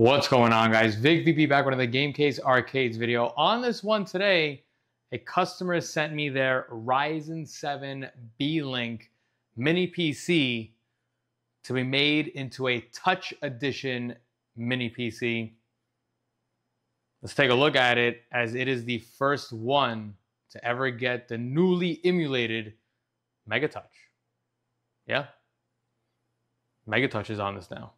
What's going on, guys? VicVP back with another Game Case Arcades video. On this one today, a customer sent me their Ryzen 7 Beelink mini PC to be made into a Touch Edition mini PC. Let's take a look at it, as it is the first one to ever get the newly emulated Mega Touch. Yeah, Mega Touch is on this now.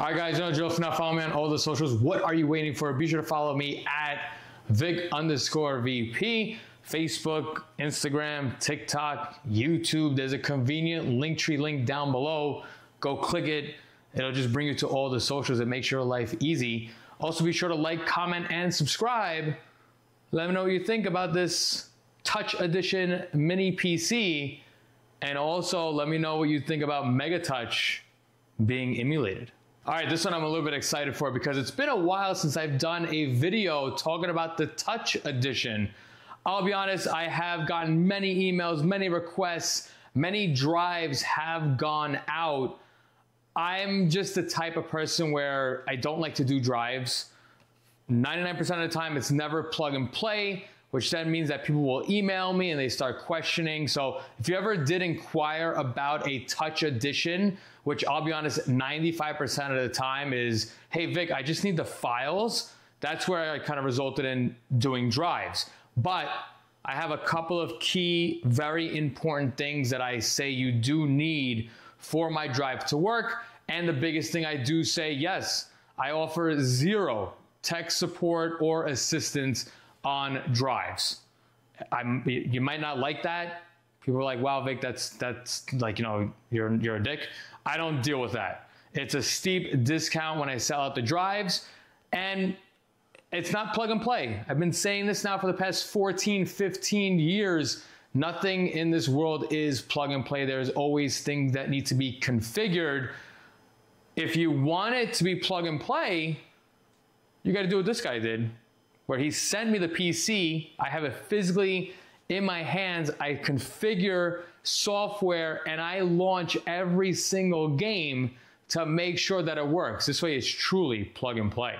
All right, guys, Joe, if not follow me on all the socials, what are you waiting for? Be sure to follow me at Vic_VP, Facebook, Instagram, TikTok, YouTube. There's a convenient Linktree link down below. Go click it. It'll just bring you to all the socials. It makes your life easy. Also, be sure to like, comment, and subscribe. Let me know what you think about this Touch Edition mini PC. And also, let me know what you think about Mega Touch being emulated. All right, this one I'm a little bit excited for because it's been a while since I've done a video talking about the Touch Edition. I'll be honest, I have gotten many emails, many requests, many drives have gone out. I'm just the type of person where I don't like to do drives. 99% of the time, it's never plug and play, which then means that people will email me and they start questioning. So if you ever did inquire about a Touch Edition, which I'll be honest, 95% of the time is, hey Vic, I just need the files. That's where I kind of resulted in doing drives. But I have a couple of key, very important things that I say you do need for my drive to work. And the biggest thing I do say, yes, I offer zero tech support or assistance on drives. You might not like that. People are like, wow, Vic, that's like, you know, you're a dick. I don't deal with that. It's a steep discount when I sell out the drives, and it's not plug and play. I've been saying this now for the past 14, 15 years. Nothing in this world is plug and play. There's always things that need to be configured. If you want it to be plug and play, you got to do what this guy did, where he sent me the PC. I have it physically in my hands. I configure software and I launch every single game to make sure that it works. This way it's truly plug and play.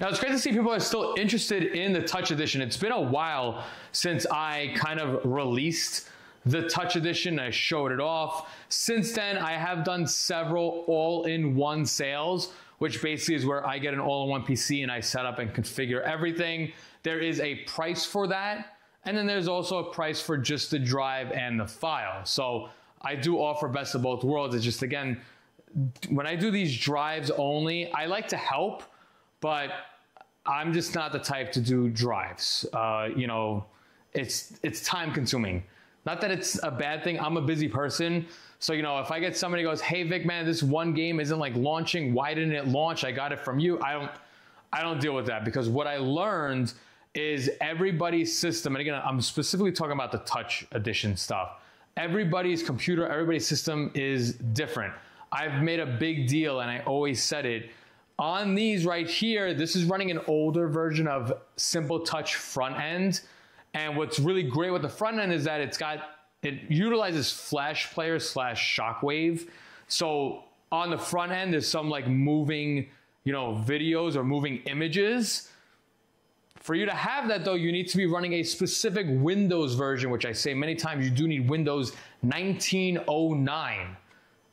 Now, it's great to see people are still interested in the Touch Edition. It's been a while since I kind of released the Touch Edition. I showed it off. Since then, I have done several all-in-one sales, which basically is where I get an all-in-one PC and I set up and configure everything. There is a price for that, and then there's also a price for just the drive and the file. So I do offer best of both worlds. It's just, again, when I do these drives only, I like to help, but I'm just not the type to do drives. You know, it's time-consuming. Not that it's a bad thing. I'm a busy person. So, you know, if I get somebody who goes, hey, Vic, man, this one game isn't like launching. Why didn't it launch? I got it from you. I don't deal with that, because what I learned is everybody's system. And again, I'm specifically talking about the Touch Edition stuff. Everybody's computer, everybody's system is different. I've made a big deal, and I always said it. On these right here, this is running an older version of Simple Touch front end. And what's really great with the front end is that it utilizes Flash Player / Shockwave. So on the front end, there's some like moving, you know, videos or moving images. For you to have that though, you need to be running a specific Windows version, which I say many times, you do need Windows 1909.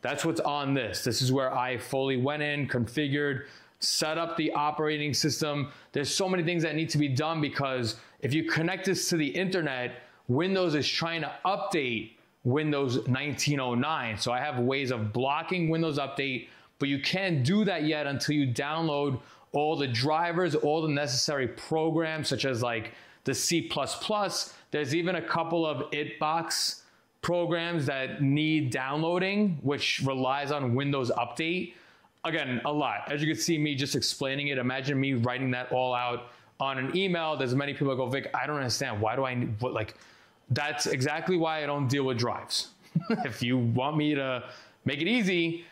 That's what's on this. This is where I fully went in, configured, set up the operating system. There's so many things that need to be done, because if you connect this to the internet, Windows is trying to update Windows 1909. So I have ways of blocking Windows Update, but you can't do that yet until you download all the drivers, all the necessary programs, such as like the C++. There's even a couple of ItBox programs that need downloading, which relies on Windows Update. Again, a lot. As you can see me just explaining it, imagine me writing that all out on an email. There's many people that go, Vic, I don't understand. Why do I need, what, like, that's exactly why I don't deal with drives. If you want me to make it easy,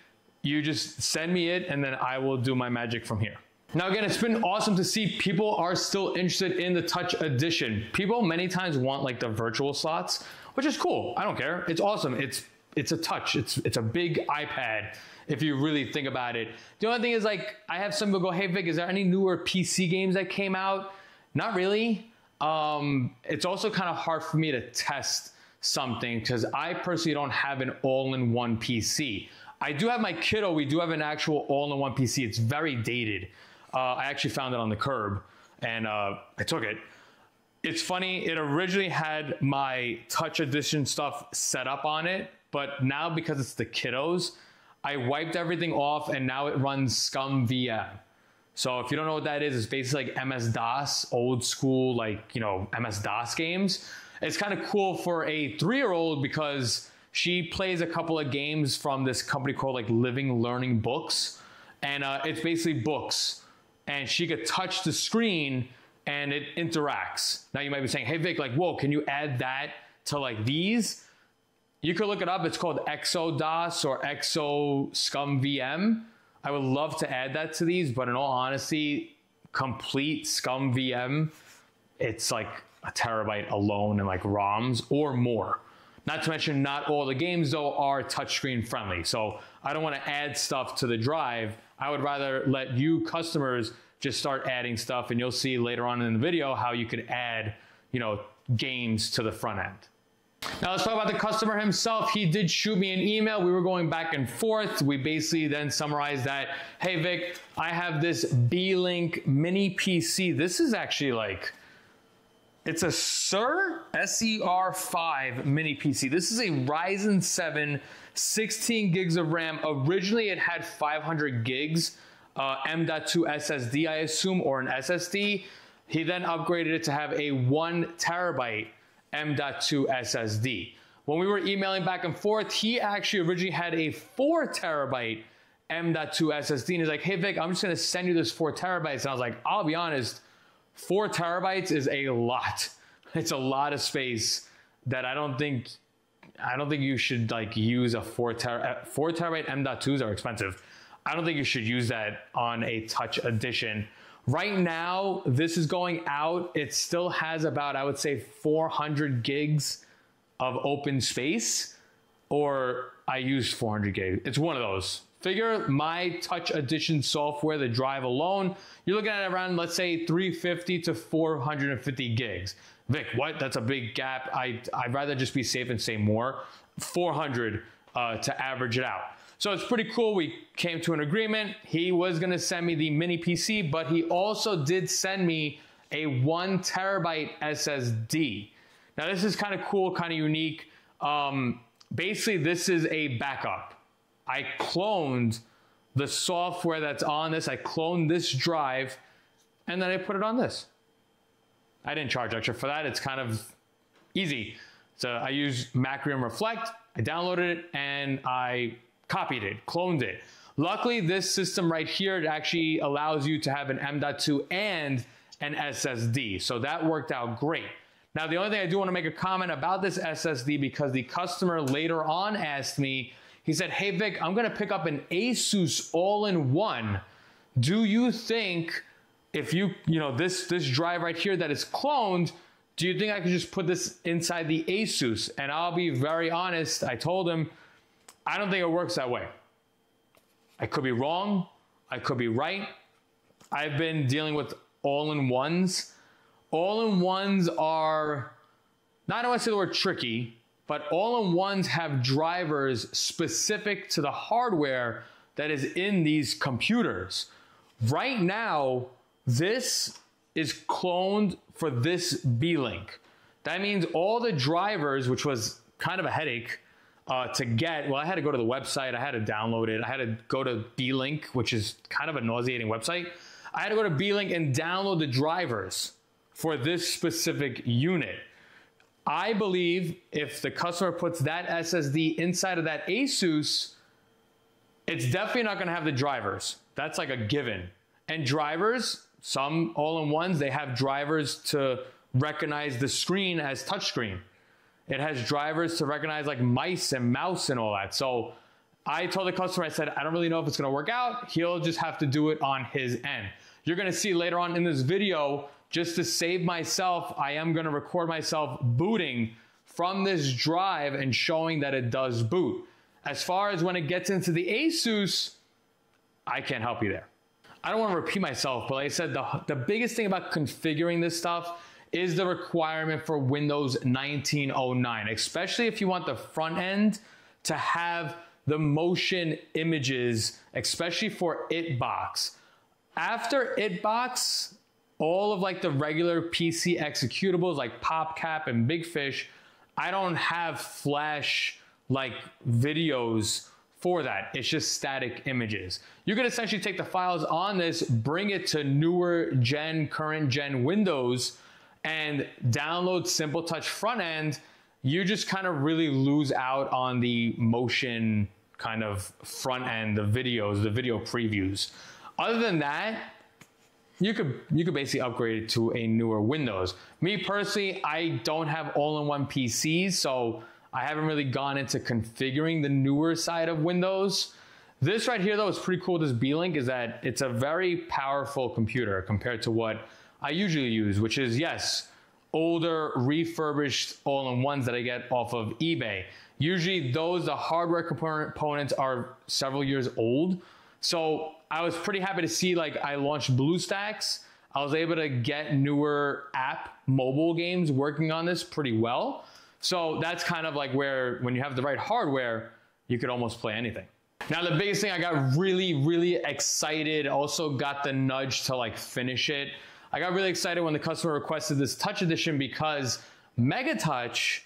you just send me it and then I will do my magic from here. Now, again, it's been awesome to see people are still interested in the Touch Edition. People many times want like the virtual slots, which is cool. I don't care. It's awesome. It's it's a touch. It's a big iPad, if you really think about it. The only thing is, like, I have some people go, hey Vic, is there any newer PC games that came out? Not really. It's also kind of hard for me to test something because I personally don't have an all-in-one PC. I do have my kiddo, we do have an actual all-in-one PC. It's very dated. I actually found it on the curb and I took it. It's funny, it originally had my Touch Edition stuff set up on it, but now because it's the kiddos, I wiped everything off and now it runs ScummVM. So if you don't know what that is, it's basically like MS-DOS, old school, like, you know, MS-DOS games. It's kind of cool for a 3-year-old because she plays a couple of games from this company called like Living Learning Books. And it's basically books. And she could touch the screen and it interacts. Now you might be saying, hey Vic, like, whoa, can you add that to like these? You could look it up. It's called Exodos or ExoScummVM. I would love to add that to these, but in all honesty, complete ScummVM, it's like a terabyte alone in like ROMs or more. Not to mention, not all the games though are touchscreen friendly. So I don't want to add stuff to the drive. I would rather let you customers just start adding stuff, and you'll see later on in the video how you could add, you know, games to the front end. Now let's talk about the customer himself. He did shoot me an email. We were going back and forth. We basically then summarized that, hey Vic, I have this Beelink mini PC. This is actually like, it's a SER5 mini PC. This is a Ryzen 7, 16 gigs of RAM. Originally it had 500 gigs, M.2 SSD, I assume, or an SSD. He then upgraded it to have a 1 terabyte M.2 SSD. When we were emailing back and forth, he actually originally had a 4 terabyte M.2 SSD. And he's like, hey Vic, I'm just gonna send you this 4 terabytes. And I was like, I'll be honest, 4 terabytes is a lot. It's a lot of space that I don't think you should like use a 4 terabyte M.2s are expensive. I don't think you should use that on a Touch Edition. Right now, this is going out. It still has about, I would say, 400 gigs of open space, or I used 400 gigs. It's one of those. Figure my Touch Edition software, the drive alone, you're looking at around, let's say, 350 to 450 gigs. Vic, what? That's a big gap. I'd rather just be safe and say more. 400 to average it out. So it's pretty cool. We came to an agreement. He was gonna send me the mini PC, but he also did send me a 1 terabyte SSD. Now this is kind of cool, kind of unique. Basically, this is a backup. I cloned the software that's on this. I cloned this drive and then I put it on this. I didn't charge extra for that. It's kind of easy. So I used Macrium Reflect. I downloaded it and I copied it, cloned it. Luckily, this system right here, it actually allows you to have an M.2 and an SSD. So that worked out great. Now, the only thing I do want to make a comment about this SSD, because the customer later on asked me, he said, hey Vic, I'm gonna pick up an Asus all-in-one. Do you think if you know, this drive right here that is cloned, do you think I could just put this inside the Asus? And I'll be very honest, I told him, I don't think it works that way. I could be wrong, I could be right. I've been dealing with all-in-ones. All-in-ones are, not want to say the word tricky, but all-in-ones have drivers specific to the hardware that is in these computers. Right now, this is cloned for this Beelink. That means all the drivers, which was kind of a headache to get. Well, I had to go to the website. I had to download it. I had to go to Beelink, which is kind of a nauseating website. I had to go to Beelink and download the drivers for this specific unit. I believe if the customer puts that SSD inside of that Asus, it's definitely not gonna have the drivers. That's like a given. And drivers, some all-in-ones, they have drivers to recognize the screen as touchscreen. It has drivers to recognize like mice and mouse and all that. So I told the customer, I said, I don't really know if it's gonna work out. He'll just have to do it on his end. You're gonna see later on in this video, just to save myself, I am gonna record myself booting from this drive and showing that it does boot. As far as when it gets into the Asus, I can't help you there. I don't want to repeat myself, but like I said, the biggest thing about configuring this stuff is the requirement for Windows 1909, especially if you want the front end to have the motion images, especially for ItBox. After ItBox, all of like the regular PC executables like PopCap and Big Fish, I don't have Flash like videos for that. It's just static images. You can essentially take the files on this, bring it to newer gen, current gen Windows, and download Simple Touch front end. You just kind of really lose out on the motion kind of front end, the videos, the video previews. Other than that, you could basically upgrade it to a newer Windows. Me personally, I don't have all-in-one PCs, so I haven't really gone into configuring the newer side of Windows. This right here though is pretty cool. This Beelink is that it's a very powerful computer compared to what I usually use, which is, yes, older refurbished all-in-ones that I get off of eBay. Usually those, the hardware components are several years old. So I was pretty happy to see, like, I launched BlueStacks. I was able to get newer app mobile games working on this pretty well. So that's kind of like where, when you have the right hardware, you could almost play anything. Now, the biggest thing, I got really, really excited. Also got the nudge to like finish it. I got really excited when the customer requested this Touch Edition because Mega Touch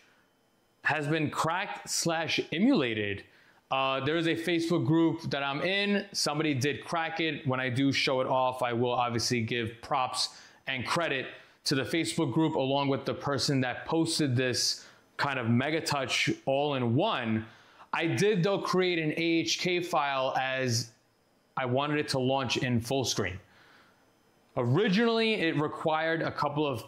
has been cracked / emulated. There is a Facebook group that I'm in. Somebody did crack it. When I do show it off, I will obviously give props and credit to the Facebook group along with the person that posted this kind of Mega Touch all-in-one. I did, though, create an AHK file as I wanted it to launch in full screen. Originally, it required a couple of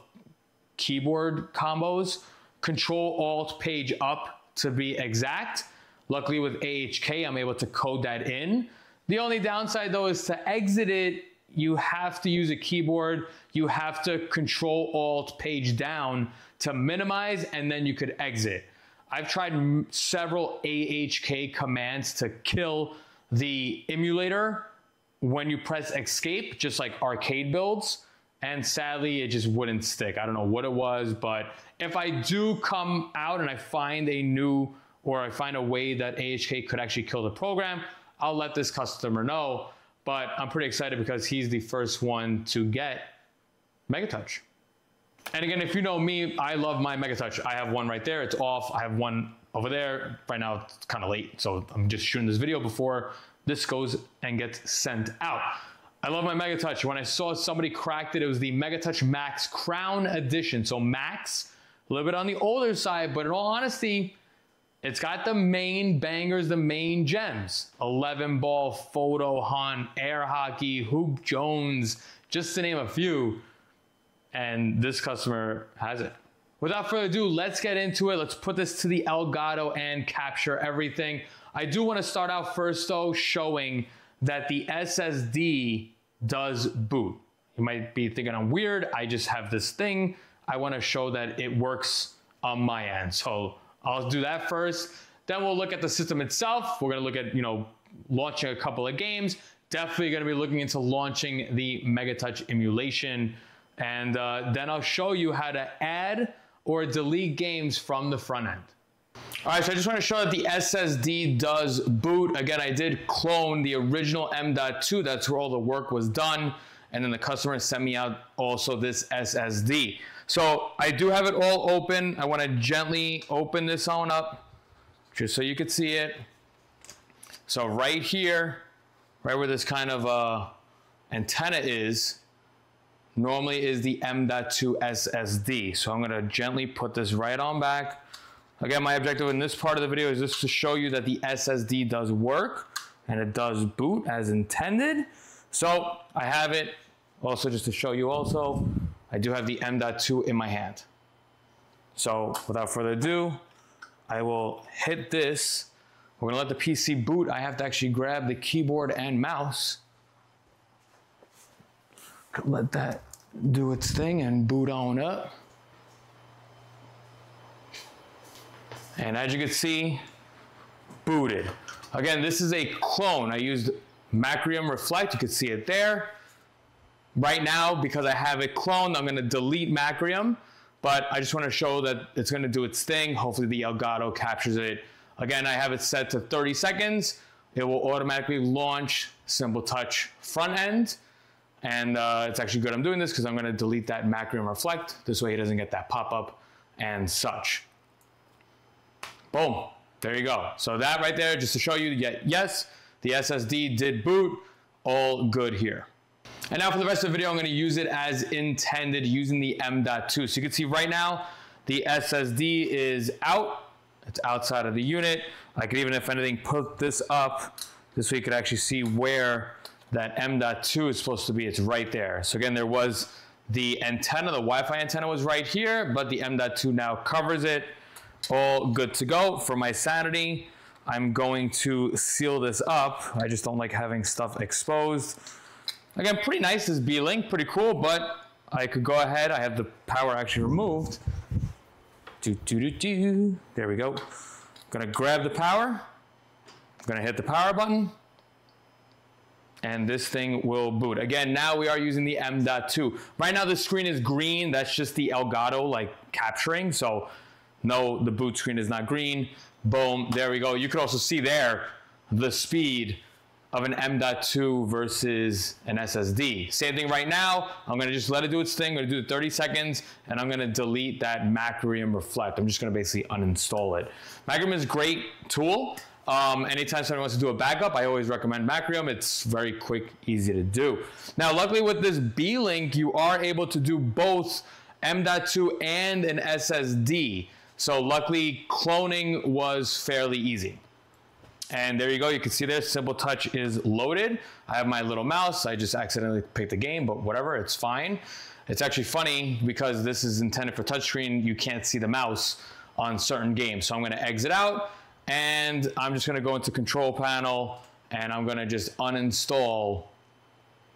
keyboard combos, Control-Alt-Page up to be exact. Luckily with AHK, I'm able to code that in. The only downside though is to exit it, you have to use a keyboard, you have to Control-Alt-Page down to minimize, and then you could exit. I've tried several AHK commands to kill the emulator when you press escape, just like arcade builds, and sadly it just wouldn't stick. I don't know what it was, but if I do come out and I find a new, or I find a way that AHK could actually kill the program, I'll let this customer know. But I'm pretty excited because he's the first one to get Mega Touch. And again, if you know me, I love my Mega Touch. I have one right there, it's off. I have one over there. Right now it's kind of late, so I'm just shooting this video before this goes and gets sent out. I love my Mega Touch. When I saw somebody cracked it, it was the Mega Touch Max Crown Edition. So Max, a little bit on the older side, but in all honesty, it's got the main bangers, the main gems. 11 ball, photo, Han, air hockey, Hoop Jones, just to name a few. And this customer has it. Without further ado, let's get into it. Let's put this to the Elgato and capture everything. I do want to start out first though, showing that the SSD does boot. You might be thinking I'm weird. I just have this thing. I want to show that it works on my end. So I'll do that first. Then we'll look at the system itself. We're gonna look at, you know, launching a couple of games. Definitely gonna be looking into launching the Mega Touch emulation. And then I'll show you how to add or delete games from the front end. All right, so I just wanna show that the SSD does boot. Again, I did clone the original M.2. That's where all the work was done. And then the customer sent me out also this SSD. So I do have it all open. I want to gently open this on up just so you could see it. So right here, right where this kind of antenna is, normally is the M.2 SSD. So I'm going to gently put this right on back. Again, my objective in this part of the video is just to show you that the SSD does work and it does boot as intended. So I have it also just to show you also, I do have the M.2 in my hand. So without further ado, I will hit this. We're gonna let the PC boot. I have to actually grab the keyboard and mouse. Let that do its thing and boot on up. and as you can see, booted. Again, this is a clone. I used Macrium Reflect, you can see it there. Right now, because I have it cloned, I'm gonna delete Macrium, but I just wanna show that it's gonna do its thing. Hopefully the Elgato captures it. Again, I have it set to 30 seconds. It will automatically launch Symbol Touch front end. And it's actually good I'm doing this because I'm gonna delete that Macrium Reflect. This way it doesn't get that pop-up and such. Boom, there you go. So that right there, just to show you, yes, the SSD did boot, all good here. And now for the rest of the video, I'm gonna use it as intended using the M.2. So you can see right now, the SSD is out. It's outside of the unit. I could even, if anything, put this up. This way you could actually see where that M.2 is supposed to be. It's right there. So again, there was the antenna, the Wi-Fi antenna was right here, but the M.2 now covers it. All good to go. For my sanity, I'm going to seal this up. I just don't like having stuff exposed. Again, pretty nice, this Beelink, pretty cool, but I could go ahead, I have the power actually removed. There we go. I'm gonna grab the power, I'm gonna hit the power button, and this thing will boot. Again, now we are using the M.2. Right now the screen is green, that's just the Elgato like capturing, so no, the boot screen is not green. Boom, there we go. You can also see there the speed of an M.2 versus an SSD. Same thing right now. I'm gonna just let it do its thing. I'm gonna do the 30 seconds and I'm gonna delete that Macrium Reflect. I'm just gonna basically uninstall it. Macrium is a great tool. Anytime someone wants to do a backup, I always recommend Macrium. It's very quick, easy to do. Now, luckily with this Beelink, you are able to do both M.2 and an SSD. So luckily cloning was fairly easy. And there you go, you can see there, Simple Touch is loaded. I have my little mouse, I just accidentally picked the game, but whatever, it's fine. It's actually funny because this is intended for touchscreen, you can't see the mouse on certain games. So I'm gonna exit out and I'm just gonna go into control panel and I'm gonna just uninstall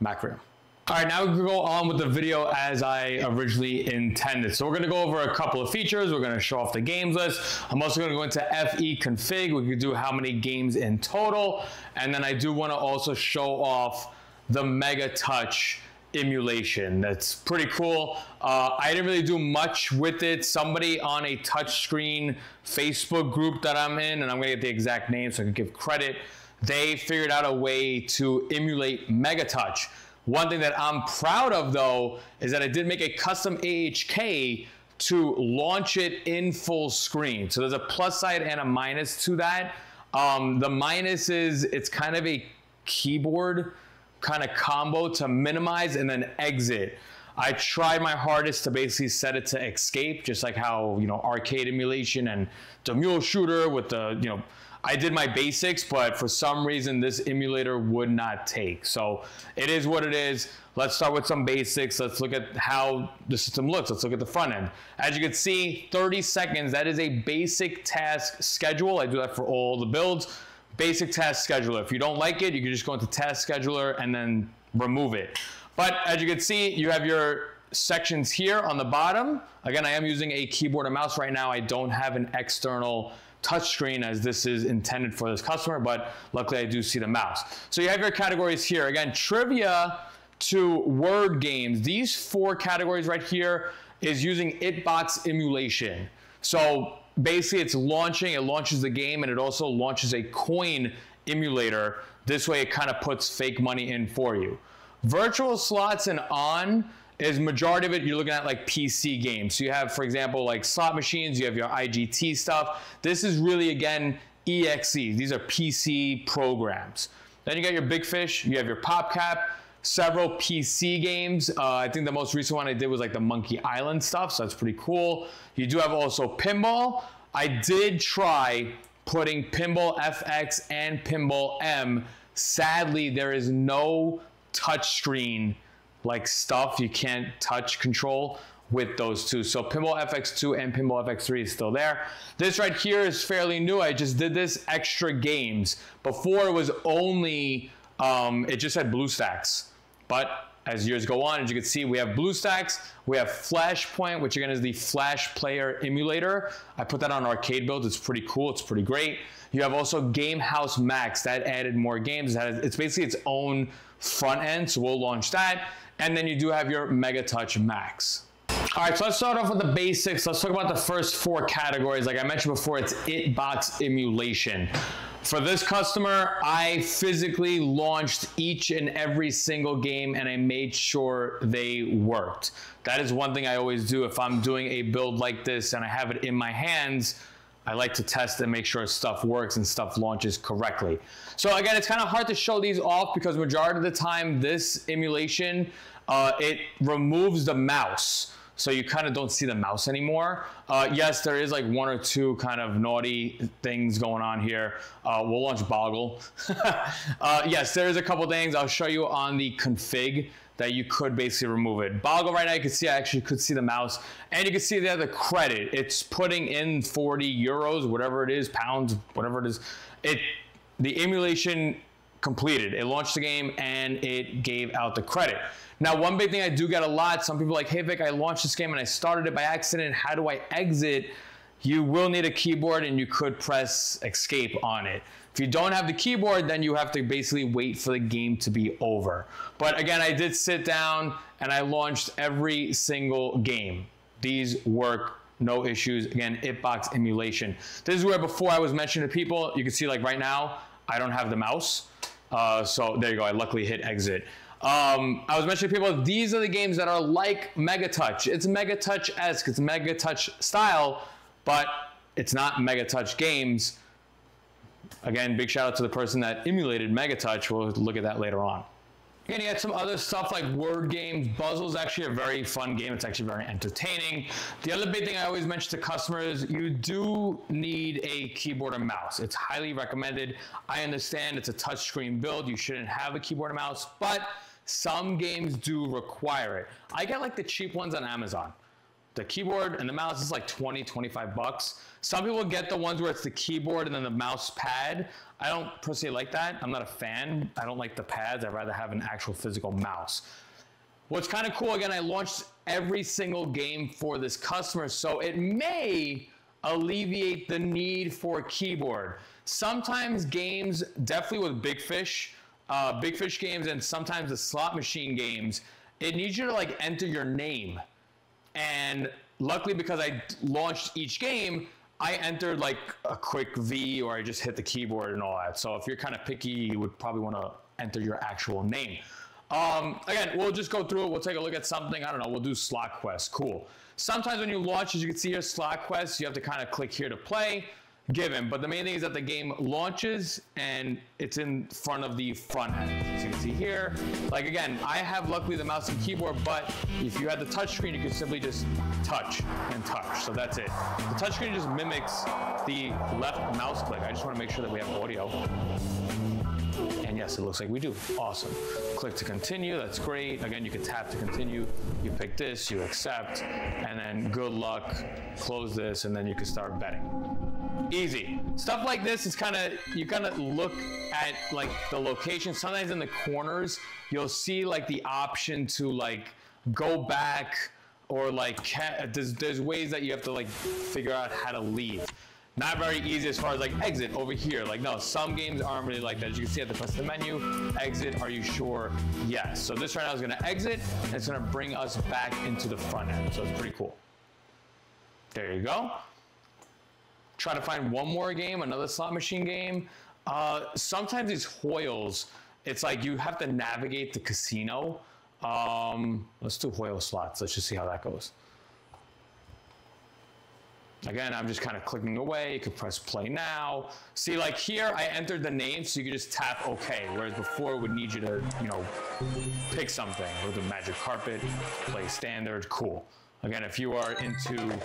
Macrium. All right, now we can go on with the video as I originally intended. So we're gonna go over a couple of features. We're gonna show off the games list. I'm also gonna go into FE config. We could do how many games in total. And then I do wanna also show off the Mega Touch emulation. That's pretty cool. I didn't really do much with it. Somebody on a touchscreen Facebook group that I'm in, and I'm gonna get the exact name so I can give credit, they figured out a way to emulate Mega Touch. One thing that I'm proud of though, is that I did make a custom AHK to launch it in full screen. So there's a plus side and a minus to that. The minus is it's kind of a keyboard kind of combo to minimize and then exit. I tried my hardest to basically set it to escape, just like how, you know, arcade emulation and the mule shooter with the, you know, I did my basics, but for some reason this emulator would not take. So it is what it is. Let's start with some basics. Let's look at how the system looks. Let's look at the front end. As you can see, 30 seconds, that is a basic task schedule. I do that for all the builds. Basic task scheduler. If you don't like it, you can just go into task scheduler and then remove it. But as you can see, you have your sections here on the bottom. Again, I am using a keyboard and mouse right now. I don't have an external touchscreen as this is intended for this customer, but luckily I do see the mouse. So you have your categories here. Again, trivia to word games. These four categories right here is using ItBox emulation. So basically it's launching, it launches the game and it also launches a coin emulator. This way it kind of puts fake money in for you. Virtual slots and on is majority of it, you're looking at like PC games. So you have, for example, like slot machines, you have your IGT stuff. This is really, again, EXE. These are PC programs. Then you got your Big Fish, you have your PopCap, several PC games. I think the most recent one I did was like the Monkey Island stuff, so that's pretty cool. You do have also Pinball. I did try putting Pinball FX and Pinball M. Sadly, there is no touchscreen like stuff, you can't touch control with those two. So Pinball FX2 and Pinball FX3 is still there. This right here is fairly new. I just did this extra games. Before it was only, it just had BlueStacks, but as years go on. As you can see, we have BlueStacks, we have Flashpoint, which again is the Flash Player emulator. I put that on arcade build. It's pretty cool. It's pretty great. You have also Game House Max that added more games. It's basically its own front end, so we'll launch that. And then you do have your Mega Touch Max. All right, so let's start off with the basics. Let's talk about the first four categories. Like I mentioned before, it's ItBox emulation. For this customer, I physically launched each and every single game and I made sure they worked. That is one thing I always do. If I'm doing a build like this and I have it in my hands, I like to test and make sure stuff works and stuff launches correctly. So again, it's kind of hard to show these off because majority of the time this emulation, it removes the mouse. So you kind of don't see the mouse anymore. Yes, there is like one or two kind of naughty things going on here. We'll launch Boggle. Yes, there is a couple things I'll show you on the config that you could basically remove it. Boggle right now, you can see I actually could see the mouse, and you can see there the credit. It's putting in 40 euros, whatever it is, pounds, whatever it is. The emulation completed. It launched the game and it gave out the credit. Now, one big thing I do get a lot, some people are like, hey Vic, I launched this game and I started it by accident. How do I exit? You will need a keyboard and you could press escape on it. If you don't have the keyboard, then you have to basically wait for the game to be over. But again, I did sit down and I launched every single game. These work, no issues. Again, ItBox emulation. This is where before I was mentioning to people, you can see like right now, I don't have the mouse. So there you go, I luckily hit exit. I was mentioning to people, these are the games that are like Mega Touch. It's Mega Touch-esque, it's Mega Touch style, but it's not Mega Touch games. Again, big shout out to the person that emulated Mega Touch. We'll look at that later on. You're gonna get some other stuff like word games. Buzzle is actually a very fun game. It's actually very entertaining. The other big thing I always mention to customers, you do need a keyboard and mouse. It's highly recommended. I understand it's a touchscreen build. You shouldn't have a keyboard and mouse, but some games do require it. I get like the cheap ones on Amazon. The keyboard and the mouse is like 20, 25 bucks. Some people get the ones where it's the keyboard and then the mouse pad. I don't per se like that. I'm not a fan. I don't like the pads. I'd rather have an actual physical mouse. What's kind of cool, again, I launched every single game for this customer, so it may alleviate the need for a keyboard. Sometimes games, definitely with Big Fish games and sometimes the slot machine games, it needs you to like enter your name. And luckily, because I launched each game, I entered like a quick V or I just hit the keyboard and all that. So if you're kind of picky, you would probably want to enter your actual name. Again, we'll just go through it. We'll take a look at something. I don't know. We'll do Slot Quest. Cool. Sometimes when you launch, as you can see here, Slot Quest, you have to kind of click here to play, given. But the main thing is that the game launches and it's in front of the front end. As you can see here, like again, I have luckily the mouse and keyboard, but if you had the touch screen, you could simply just touch and touch. So that's it. The touch screen just mimics the left mouse click. I just want to make sure that we have audio. And yes, it looks like we do. Awesome. Click to continue. That's great. Again, you can tap to continue. You pick this, you accept, and then good luck. Close this, and then you can start betting. Easy. Stuff like this is kind of, you kind of look at like the location. Sometimes in the corners, you'll see like the option to like go back or like, there's ways that you have to like figure out how to leave. Not very easy as far as like exit over here. Like no, some games aren't really like that. As you can see at the press of the menu, exit, are you sure? Yes. So this right now is going to exit and it's going to bring us back into the front end. So it's pretty cool. There you go. Try to find one more game, another slot machine game. Sometimes these Hoyles, it's like you have to navigate the casino. Let's do Hoyle slots. Let's just see how that goes. Again, I'm just kind of clicking away. You can press play now. See, like here, I entered the name, so you can just tap OK, whereas before it would need you to, you know, pick something. We'll do Magic Carpet, play standard, cool. Again, if you are into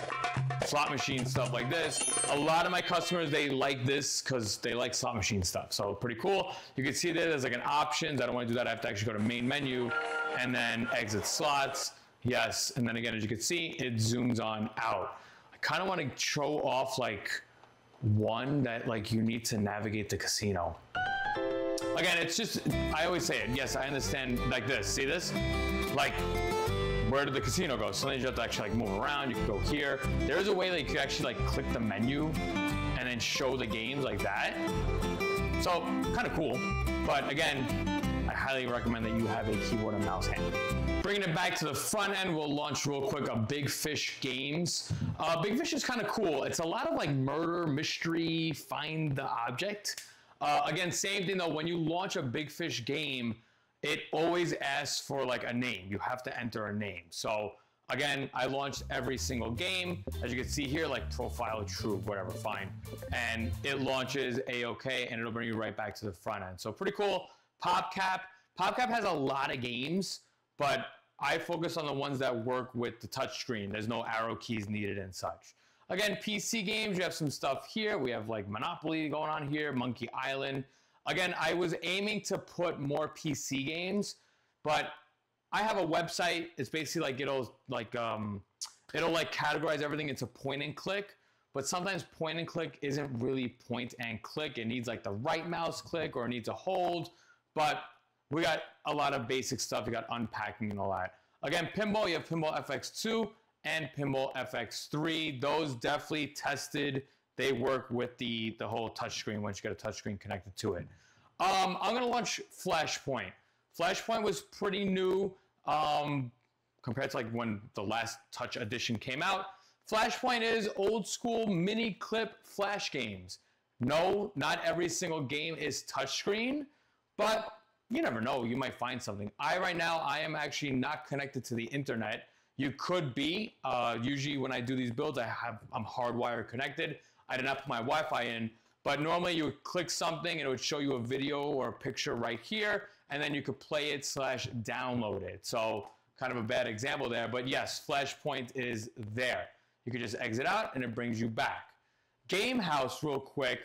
slot machine stuff like this, a lot of my customers, they like this because they like slot machine stuff. So pretty cool. You can see there, there's like an options. I don't want to do that. I have to actually go to main menu and then exit slots. Yes. And then again, as you can see, it zooms on out. I kind of want to show off like one that like you need to navigate the casino. Again, it's just, I always say it. Yes, I understand like this. See this? Like, where did the casino go? So then you have to actually like move around. You can go here. There's a way that you can actually like click the menu and then show the games like that. So kind of cool. But again, I highly recommend that you have a keyboard and mouse handle. Bringing it back to the front end, we'll launch real quick a Big Fish Games. Big Fish is kind of cool. It's a lot of like murder, mystery, find the object. Again, same thing though, when you launch a Big Fish game, it always asks for like a name. You have to enter a name. So again, I launched every single game. As you can see here, like profile, true, whatever, fine. And it launches A-OK and it'll bring you right back to the front end. So pretty cool. PopCap. PopCap has a lot of games, but I focus on the ones that work with the touchscreen. There's no arrow keys needed and such. Again, PC games, you have some stuff here. We have like Monopoly going on here, Monkey Island. Again, I was aiming to put more PC games, but I have a website. It's basically like it'll like categorize everything into point and click, but sometimes point and click isn't really point and click. It needs like the right mouse click or it needs a hold, but we got a lot of basic stuff. You got unpacking and all that. Again, pinball, you have Pinball FX2. And Pinball FX3, those definitely tested. They work with the whole touchscreen once you get a touchscreen connected to it. I'm gonna launch Flashpoint. Flashpoint was pretty new compared to like when the last Touch Edition came out. Flashpoint is old school mini clip flash games. No, not every single game is touchscreen, but you never know, you might find something. Right now I am actually not connected to the internet. You could be, usually when I do these builds, I'm hardwired connected. I did not put my Wi-Fi in, but normally you would click something and it would show you a video or a picture right here, and then you could play it / download it. So kind of a bad example there, but yes, Flashpoint is there. You could just exit out and it brings you back. Game House real quick.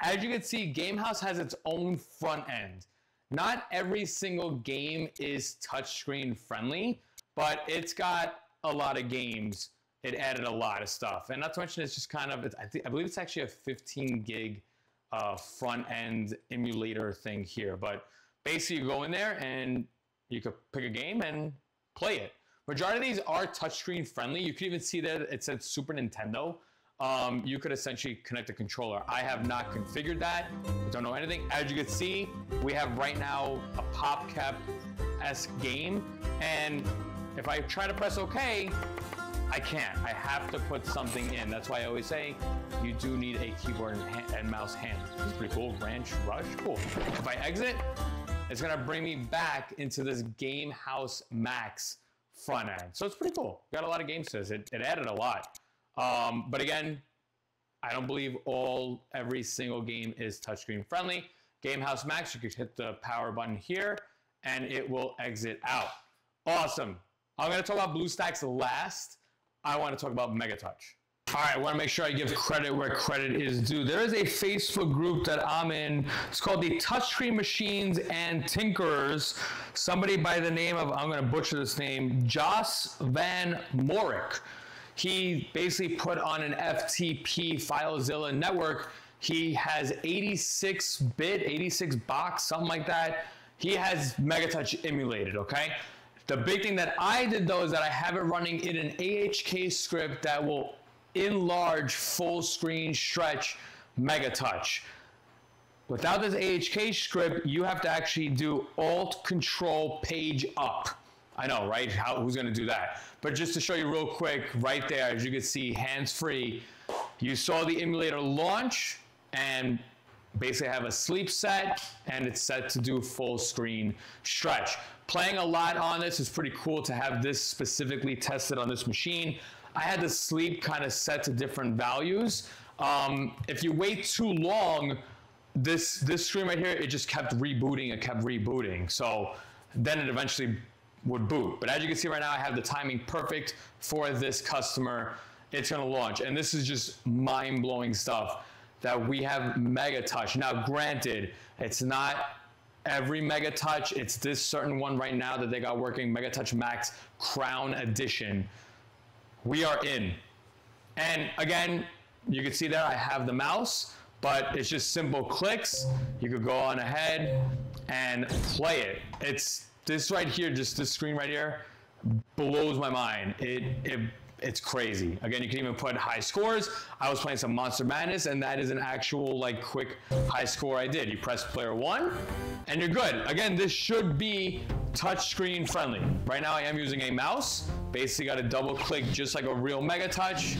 As you can see, Game House has its own front end. Not every single game is touchscreen friendly, but it's got a lot of games. It added a lot of stuff. And not to mention, it's just kind of, I believe it's actually a 15 gig front end emulator thing here. But basically you go in there and you could pick a game and play it. Majority of these are touchscreen friendly. You can even see that it said Super Nintendo. You could essentially connect a controller. I have not configured that. I don't know anything. As you can see, we have right now a PopCap-esque game. And if I try to press OK, I can't. I have to put something in. That's why I always say you do need a keyboard and mouse handle. This is pretty cool. Ranch Rush, cool. If I exit, it's gonna bring me back into this Game House Max front end. So it's pretty cool. Got a lot of games to this. It added a lot. But again, I don't believe every single game is touchscreen friendly. Game House Max, you could hit the power button here and it will exit out. Awesome. I'm going to talk about BlueStacks last. I want to talk about Mega Touch. All right, I want to make sure I give credit where credit is due. There is a Facebook group that I'm in. It's called the Touchscreen Machines and Tinkerers. Somebody by the name of, I'm going to butcher this name, Jos van Maurik. He basically put on an FTP FileZilla network. He has 86-bit, 86-box, something like that. He has Mega Touch emulated, okay? The big thing that I did though is that I have it running in an AHK script that will enlarge, full screen, stretch Mega Touch. Without this AHK script, you have to actually do Alt Control Page Up. I know, right? Who's gonna do that? But just to show you real quick, right there, as you can see, hands-free, you saw the emulator launch and basically I have a sleep set and it's set to do full screen stretch. Playing a lot on this is pretty cool to have this specifically tested on this machine. I had the sleep kind of set to different values. If you wait too long, this screen right here, it just kept rebooting, So then it eventually would boot. But as you can see right now, I have the timing perfect for this customer. It's gonna launch. And this is just mind-blowing stuff that we have Mega Touch. Now granted, it's not every Mega Touch, it's this certain one right now that they got working, Mega Touch Max Crown Edition. We are in. And again, you can see there I have the mouse, but it's just simple clicks. You could go on ahead and play it. It's this right here, just this screen right here, blows my mind. It's crazy. Again, you can even put high scores. I was playing some Monster Madness, and that is an actual like quick high score I did. You press player one, and you're good. Again, this should be touchscreen friendly. Right now I am using a mouse. Basically got to double click just like a real Mega Touch.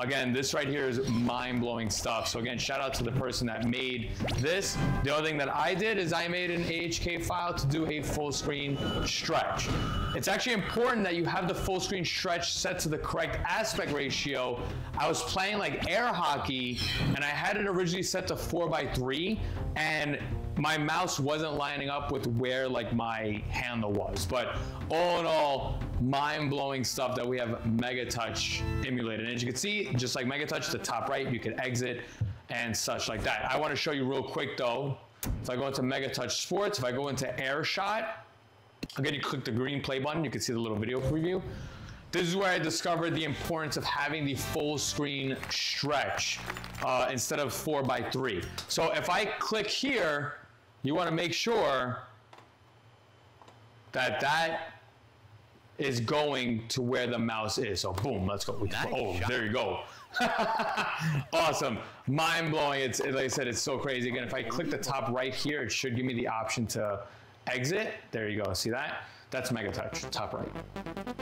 Again, this right here is mind-blowing stuff. So again, shout out to the person that made this. The other thing that I did is I made an AHK file to do a full screen stretch. It's actually important that you have the full screen stretch set to the correct aspect ratio. I was playing like air hockey and I had it originally set to 4:3 and my mouse wasn't lining up with where like my handle was. But all in all, mind-blowing stuff that we have Mega Touch emulated. And as you can see, just like Mega Touch, the top right, you can exit and such like that. I want to show you real quick though. If I go into Mega Touch Sports, if I go into Air Shot, again, you click the green play button, you can see the little video preview. This is where I discovered the importance of having the full screen stretch instead of 4:3. So if I click here, you want to make sure that that is going to where the mouse is. So boom, let's go. Nice. Oh, there you go. Awesome. Mind-blowing. It's like I said, it's so crazy. Again, if I click the top right here, it should give me the option to exit. There you go. See that? That's Mega Touch, top right.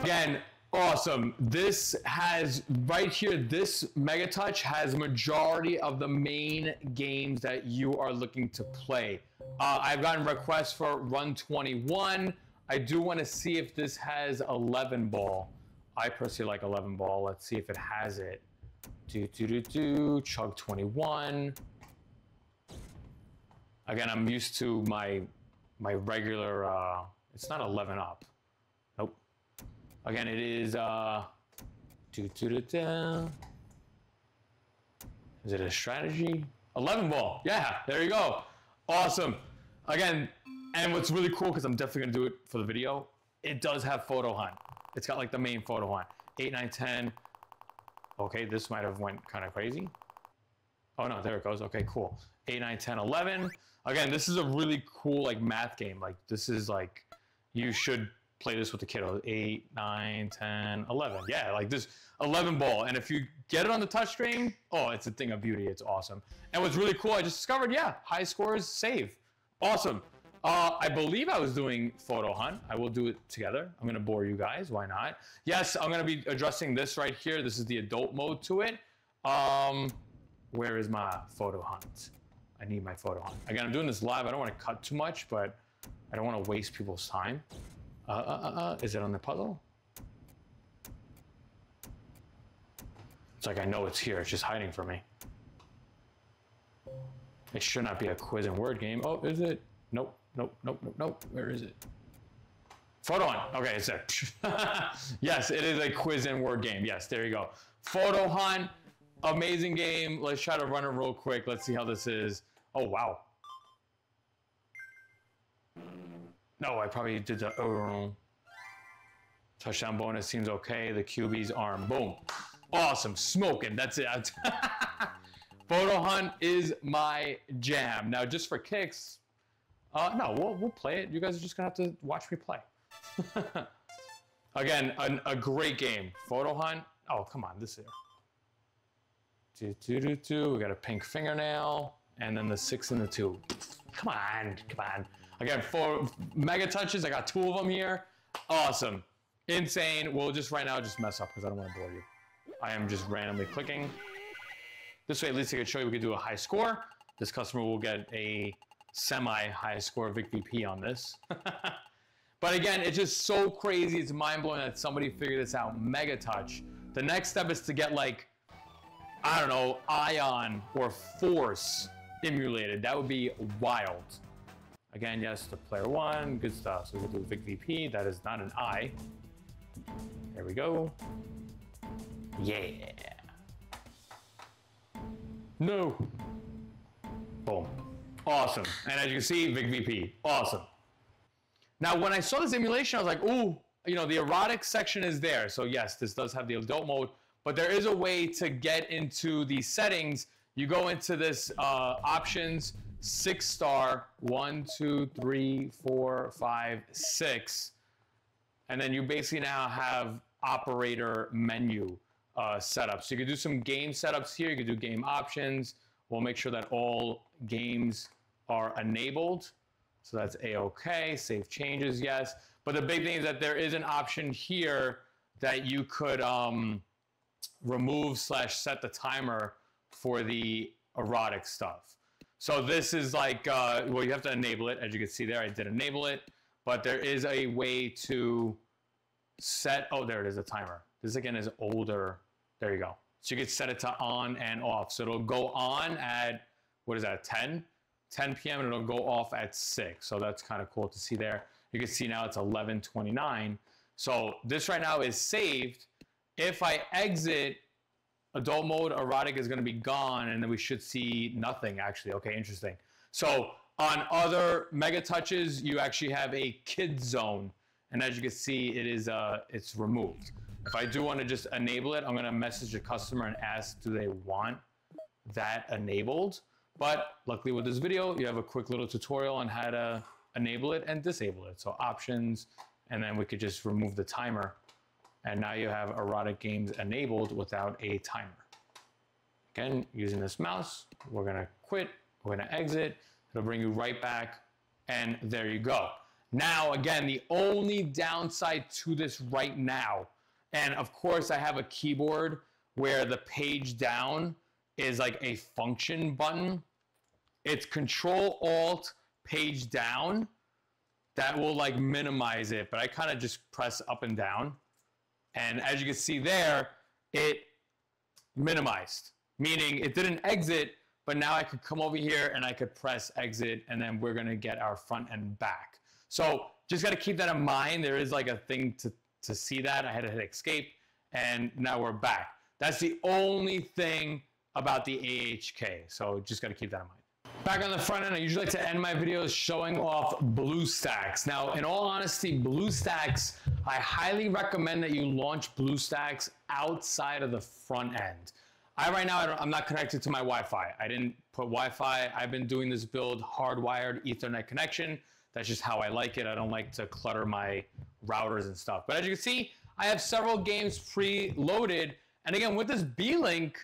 Again, awesome. This has right here, this Mega Touch has majority of the main games that you are looking to play. I've gotten requests for Run 21. I do want to see if this has 11 ball. I personally like 11 ball. Let's see if it has it. Chug 21. Again, I'm used to my regular, it's not 11 up. Nope. Again, it is, is it a strategy? 11 ball. Yeah, there you go. Awesome. Again, and what's really cool, because I'm definitely going to do it for the video, it does have photo hunt. It's got like the main photo hunt. 8, 9, 10. Okay, this might have went kind of crazy. Oh, no, there it goes. Okay, cool. 8, 9, 10, 11. Again, this is a really cool like math game. Like this is like, you should play this with the kiddos. 8, 9, 10, 11. Yeah, like this 11 ball. And if you get it on the touchscreen, oh, it's a thing of beauty. It's awesome. And what's really cool, I just discovered, yeah, high scores save. Awesome. I believe I was doing photo hunt. I will do it together. I'm going to bore you guys. Why not? Yes, I'm going to be addressing this right here. This is the adult mode to it. Where is my photo hunt? I need my photo hunt. Again, I'm doing this live. I don't want to cut too much, but I don't want to waste people's time. Is it on the puzzle? It's like I know it's here. It's just hiding from me. It should not be a quiz and word game. Oh, is it? Nope. Nope, nope, nope, nope. Where is it? Photo hunt. Okay, it's there. Yes, it is a quiz and word game. Yes, there you go. Photo hunt. Amazing game. Let's try to run it real quick. Let's see how this is. Oh, wow. No, I probably did the touchdown bonus. Seems okay. The QB's arm. Boom. Awesome. Smoking. That's it. Photo hunt is my jam. Now, just for kicks, no, we'll play it. You guys are just going to have to watch me play. Again, a great game. Photo hunt. Oh, come on. This here. We got a pink fingernail. And then the 6 and the 2. Come on. Come on. I got 4 Mega Touches. I got 2 of them here. Awesome. Insane. We'll just right now just mess up because I don't want to bore you. I am just randomly clicking. This way, at least I could show you we could do a high score. This customer will get a semi-high score VicVP on this. But again, it's just so crazy. It's mind-blowing that somebody figured this out. Mega Touch. The next step is to get like, I don't know, Ion or Force emulated. That would be wild. Again, yes, the player one, good stuff. So we'll do VicVP. That is not an I. There we go. Yeah. No. Boom. Awesome. And as you can see, VicVP. Awesome. Now, when I saw this emulation, I was like, ooh, you know, the erotic section is there. So yes, this does have the adult mode, but there is a way to get into the settings You go into this options, 6-star 1, 2, 3, 4, 5, 6. And then you basically now have operator menu setup. So you can do some game setups here. You can do game options. We'll make sure that all games are enabled. So that's A-OK, save changes, yes. But the big thing is that there is an option here that you could remove / set the timer for the erotic stuff. So this is like, well, you have to enable it. As you can see there, I did enable it. But there is a way to set, oh, there it is, a timer. This again is older, there you go. So you can set it to on and off. So it'll go on at, what is that, 10 p.m. and it'll go off at 6. So that's kind of cool to see there. You can see now it's 11:29. So this right now is saved. If I exit adult mode, erotic is gonna be gone and then we should see nothing actually. Okay, interesting. So on other Mega Touches, you actually have a kids zone. And as you can see, it is, it's removed. If I do want to just enable it, I'm going to message a customer and ask, do they want that enabled? But luckily with this video, you have a quick little tutorial on how to enable it and disable it. So options, and then we could just remove the timer. And now you have erotic games enabled without a timer. Again, using this mouse, we're going to quit, we're going to exit. It'll bring you right back, and there you go. Now, again, the only downside to this right now, and of course I have a keyboard where the page down is like a function button. It's Control-Alt, page down. That will like minimize it, but I kind of just press up and down. And as you can see there, it minimized, meaning it didn't exit, but now I could come over here and I could press exit and then we're gonna get our front and back. So just gotta keep that in mind. There is like a thing to see that. I had to hit escape and now we're back. That's the only thing about the AHK. So just gotta keep that in mind. Back on the front end, I usually like to end my videos showing off BlueStacks. Now, in all honesty, BlueStacks, I highly recommend that you launch BlueStacks outside of the front end. Right now, I'm not connected to my Wi-Fi. I didn't put Wi-Fi. I've been doing this build hardwired Ethernet connection. That's just how I like it. I don't like to clutter my routers and stuff. But as you can see, I have several games preloaded. And again, with this Beelink,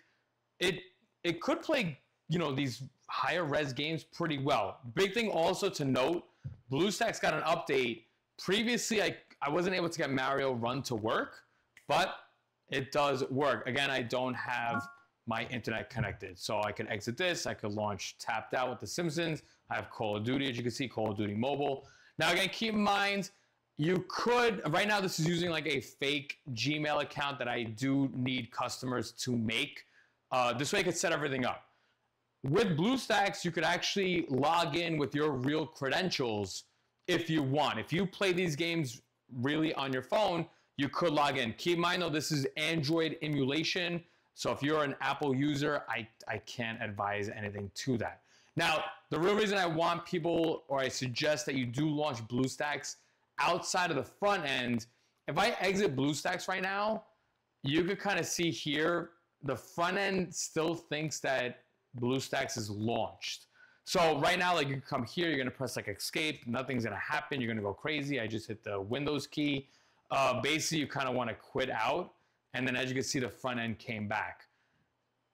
it could play, you know, these higher res games pretty well. Big thing also to note, BlueStacks got an update. Previously, I wasn't able to get Mario Run to work, but it does work. Again, I don't have my internet connected. So I can exit this, I could launch Tapped Out with The Simpsons. I have Call of Duty, as you can see, Call of Duty Mobile. Now again, keep in mind, you could, right now this is using like a fake Gmail account that I do need customers to make. This way I could set everything up. With BlueStacks, you could actually log in with your real credentials if you want. If you play these games really on your phone, you could log in. Keep in mind though, this is Android emulation. So if you're an Apple user, I can't advise anything to that. Now, the real reason I want people, or I suggest that you do launch BlueStacks outside of the front end, if I exit BlueStacks right now, you could kind of see here, the front end still thinks that BlueStacks is launched. So right now, like you come here, you're gonna press like escape, nothing's gonna happen, you're gonna go crazy. I just hit the Windows key. Basically, you kind of want to quit out. And then as you can see, the front end came back.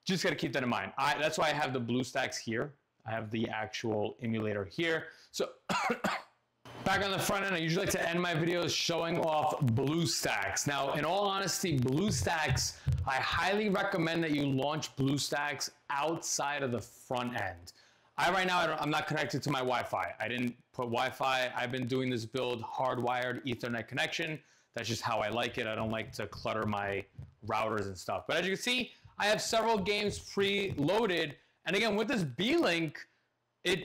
Just got to keep that in mind. That's why I have the BlueStacks here. I have the actual emulator here. So back on the front end, I usually like to end my videos showing off BlueStacks. Now, in all honesty, BlueStacks, I highly recommend that you launch BlueStacks outside of the front end. Right now, I'm not connected to my Wi-Fi. I didn't put Wi-Fi. I've been doing this build hardwired Ethernet connection. That's just how I like it. I don't like to clutter my routers and stuff. But as you can see, I have several games preloaded. And again, with this Beelink, it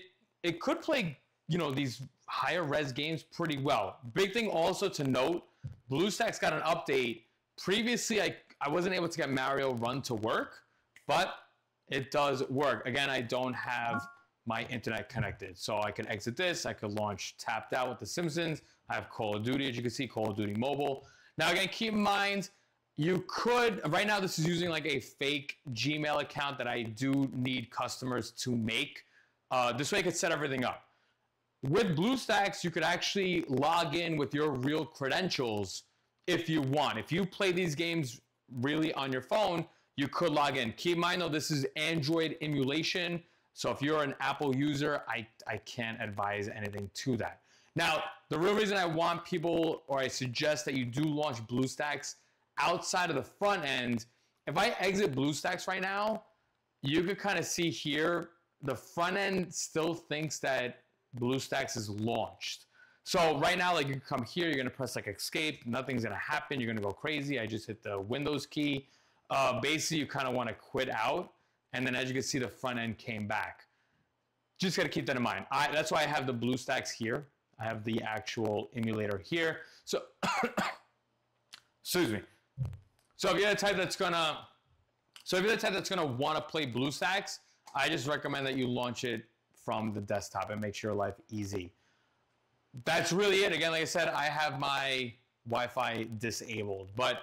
could play, you know, these higher res games pretty well. Big thing also to note, BlueStacks got an update. Previously, I wasn't able to get Mario Run to work, but it does work. Again, I don't have my internet connected. So I could exit this, I could launch Tapped Out with The Simpsons. I have Call of Duty, as you can see, Call of Duty Mobile. Now again, keep in mind, You could, right now this is using like a fake Gmail account that I do need customers to make. This way I could set everything up. With BlueStacks, you could actually log in with your real credentials if you want. If you play these games really on your phone, you could log in. Keep in mind though, this is Android emulation. So if you're an Apple user, I can't advise anything to that. Now, the real reason I want people, or I suggest that you do launch BlueStacks outside of the front end, if I exit BlueStacks right now, you could kind of see here, the front end still thinks that BlueStacks is launched. So right now, like you come here, you're gonna press like escape, nothing's gonna happen, you're gonna go crazy. I just hit the Windows key. Basically, you kind of wanna quit out. And then as you can see, the front end came back. Just gotta keep that in mind. That's why I have the BlueStacks here. I have the actual emulator here. So, excuse me. So if you're the type that's gonna, wanna play BlueStacks, I just recommend that you launch it from the desktop. It makes your life easy. That's really it. Again, like I said, I have my Wi-Fi disabled, but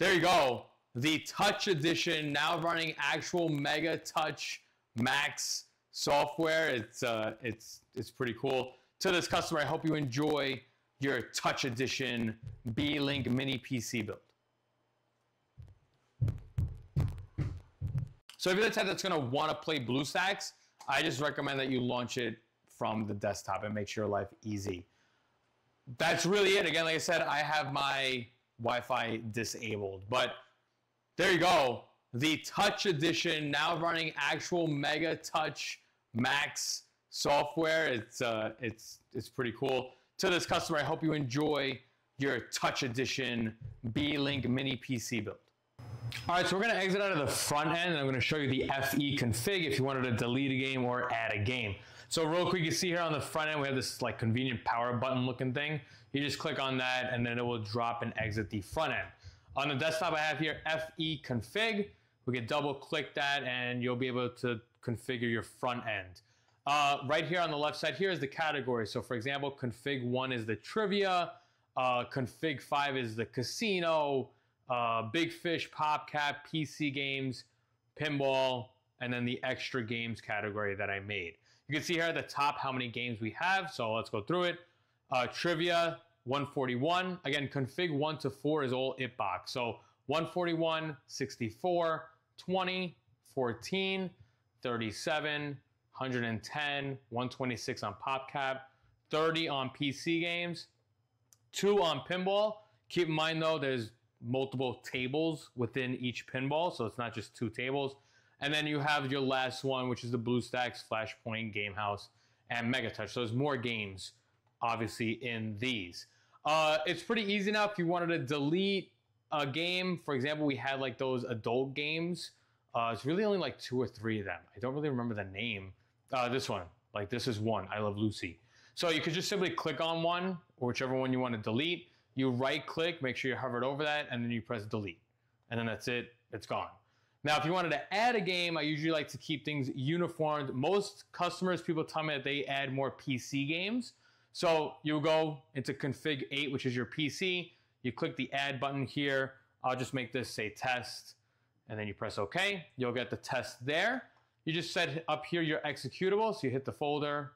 there you go. The Touch Edition now running actual Mega Touch Max software. It's pretty cool. To this customer, I hope you enjoy your Touch Edition Beelink Mini PC build. So if you're the type that's gonna wanna play BlueStacks, I just recommend that you launch it from the desktop. It makes your life easy. That's really it. Again, like I said, I have my Wi-Fi disabled, but there you go. The Touch Edition now running actual Mega Touch Max software. It's pretty cool. To this customer, I hope you enjoy your Touch Edition Beelink Mini PC build. All right, so we're gonna exit out of the front end and I'm gonna show you the FE config if you wanted to delete a game or add a game. So real quick, you see here on the front end, we have this like convenient power button looking thing. You just click on that and then it will drop and exit the front end. On the desktop, I have here FE config. We can double click that and you'll be able to configure your front end. Right here on the left side here is the category. So for example, config 1 is the trivia, config 5 is the casino, Big Fish, PopCap, PC games, pinball, and then the extra games category that I made. You can see here at the top how many games we have, so let's go through it. Trivia, 141. Again, config 1 to 4 is all ItBox. So 141, 64, 20, 14, 37, 110, 126 on PopCap, 30 on PC games, 2 on pinball. Keep in mind though, there's multiple tables within each pinball, so it's not just 2 tables. And then you have your last one, which is the BlueStacks, Flashpoint, Gamehouse, and Megatouch. So there's more games, obviously, in these. It's pretty easy now if you wanted to delete a game. For example, we had like those adult games. It's really only like 2 or 3 of them. I don't really remember the name. This one, like this is one, I Love Lucy. So you could just simply click on one or whichever one you want to delete. You right click, make sure you hovered over that, and then you press delete. And then that's it, it's gone. Now, if you wanted to add a game, I usually like to keep things uniformed. Most customers, people tell me that they add more PC games. So you'll go into config 8, which is your PC. You click the add button here. I'll just make this say test, and then you press okay. You'll get the test there. You just set up here your executable. So you hit the folder,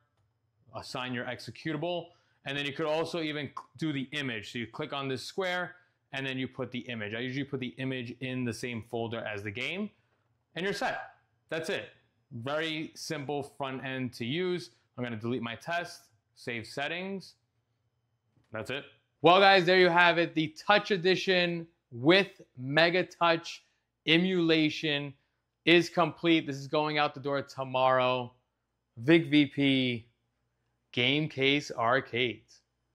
assign your executable. And then you could also even do the image. So you click on this square and then you put the image. I usually put the image in the same folder as the game and you're set. That's it. Very simple front end to use. I'm gonna delete my test, save settings. That's it. Well guys, there you have it. The Touch Edition with Mega Touch emulation is complete. This is going out the door tomorrow. VicVP. Game Case Arcades.